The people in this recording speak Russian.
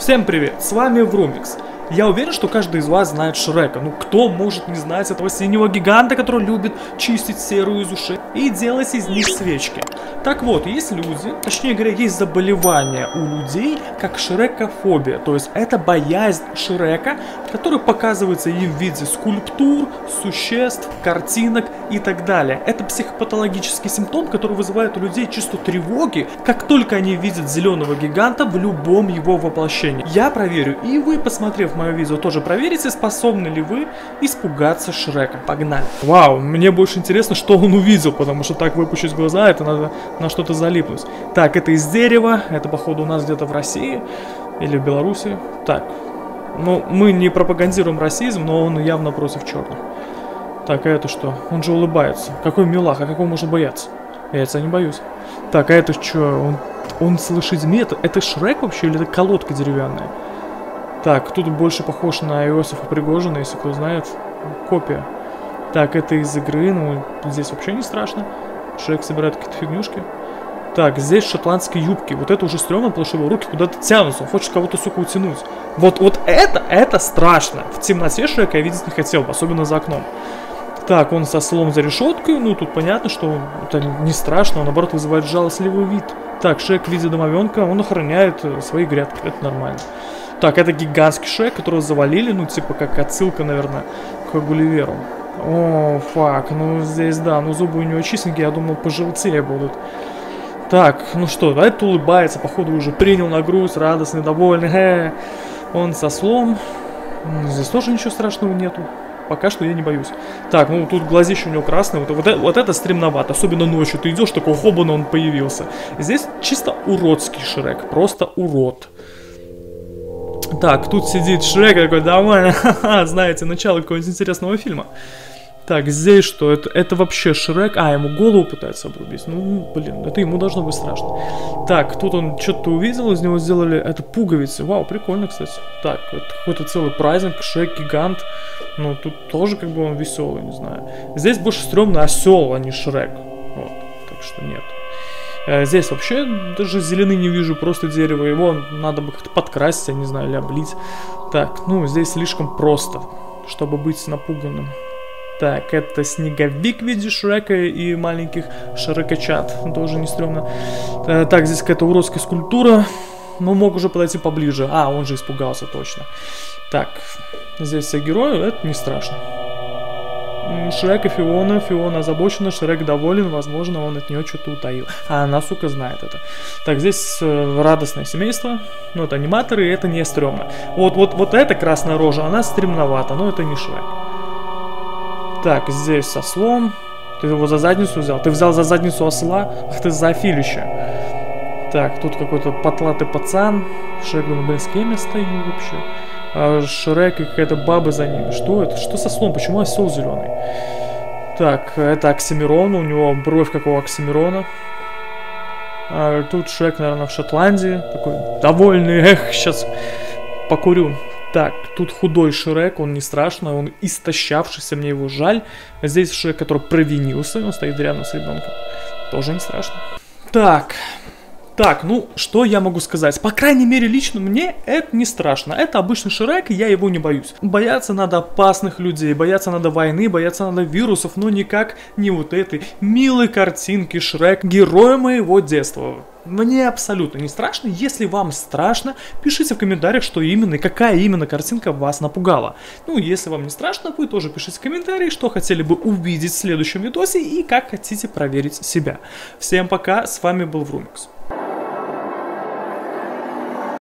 Всем привет, с вами Врумикс. Я уверен, что каждый из вас знает Шрека. Ну кто может не знать этого синего гиганта, который любит чистить серую из ушей и делать из них свечки. Так вот, есть люди, точнее говоря, есть заболевание у людей, как шрекофобия. То есть это боязнь Шрека, который показывается им в виде скульптур, существ, картинок и так далее. Это психопатологический симптом, который вызывает у людей чувство тревоги, как только они видят зеленого гиганта в любом его воплощении. Я проверю, и вы, посмотрев мое видео, тоже проверите, способны ли вы испугаться Шрека. Погнали! Вау, мне больше интересно, что он увидел, потому что так выпучить глаза, это надо на что-то залипнуть. Так, это из дерева, это походу у нас где-то в России или в Беларуси. Так, ну мы не пропагандируем расизм, но он явно против черных. Так, а это что? Он же улыбается. Какой милах, а какого можно бояться? Я это не боюсь. Так, а это что? Он с лошадьми? Это Шрек вообще или это колодка деревянная? Так, тут больше похож на Иосифа Пригожина, если кто знает. Копия. Так, это из игры, ну здесь вообще не страшно. Шрек собирает какие-то фигнюшки. Так, здесь шотландские юбки. Вот это уже стрёмно, потому что его руки куда-то тянутся. Он хочет кого-то, сука, утянуть. Вот это страшно. В темноте Шрека я видеть не хотел бы, особенно за окном. Так, он со слом за решеткой. Ну, тут понятно, что это не страшно. Он, наоборот, вызывает жалостливый вид. Так, Шрек в виде домовенка, он охраняет свои грядки. Это нормально. Так, это гигантский Шрек, которого завалили. Ну, типа, как отсылка, наверное, к Гулливеру. О, фак, ну здесь, да, ну зубы у него чистенькие, я думал, пожелтее будут. Так, ну что, да, это улыбается, походу уже принял на грудь, радостный, довольный, он со слом. Здесь тоже ничего страшного нету, пока что я не боюсь. Так, ну тут глазище у него красное, вот это стремновато, особенно ночью ты идешь, такой хобан, он появился. Здесь чисто уродский Шрек, просто урод. Так, тут сидит Шрек, такой, давай, знаете, начало какого-нибудь интересного фильма. Так, здесь что? Это вообще Шрек. А, ему голову пытаются обрубить. Ну, блин, это ему должно быть страшно. Так, тут он что-то увидел, из него сделали... Это пуговицы. Вау, прикольно, кстати. Так, это какой-то целый праздник. Шрек-гигант. Ну, тут тоже как бы он веселый, не знаю. Здесь больше стрёмно осёл, а не Шрек. Вот, так что нет. Здесь вообще даже зеленый не вижу, просто дерево. Его надо бы как-то подкрасить, я не знаю, или облить. Так, ну здесь слишком просто, чтобы быть напуганным. Так, это снеговик в виде Шрека и маленьких шрекочат. Тоже не стрёмно. Так, здесь какая-то уродская скульптура. Но мог уже подойти поближе. А, он же испугался, точно. Так, здесь все герои, это не страшно. Шрек и Фиона. Фиона озабочена, Шрек доволен. Возможно, он от нее что-то утаил. А она, сука, знает это. Так, здесь радостное семейство. Ну, это аниматоры, и это не стрёмно. Вот эта красная рожа, она стремновата, но это не Шрек. Так, здесь со слом. Ты его за задницу взял? Ты взял за задницу осла? Ах ты зоофилище. Так, тут какой-то потлатый пацан. Шрек, ну, блин, с кем я стою вообще? Шрек и какая-то баба за ним. Что это? Что со слом? Почему осел зеленый? Так, это Оксимирон. У него бровь, как у Оксимирона. А тут Шрек, наверное, в Шотландии. Такой довольный. Эх, сейчас покурю. Так, тут худой Шрек. Он не страшный. Он истощавшийся. Мне его жаль. Здесь Шрек, который провинился. Он стоит рядом с ребенком. Тоже не страшно. Так... Так, ну, что я могу сказать? По крайней мере, лично мне это не страшно. Это обычный Шрек, и я его не боюсь. Бояться надо опасных людей, бояться надо войны, бояться надо вирусов, но никак не вот этой милой картинки Шрек, героя моего детства. Мне абсолютно не страшно. Если вам страшно, пишите в комментариях, что именно и какая именно картинка вас напугала. Ну, если вам не страшно, вы тоже пишите в комментарии, что хотели бы увидеть в следующем видосе и как хотите проверить себя. Всем пока, с вами был Врумикс.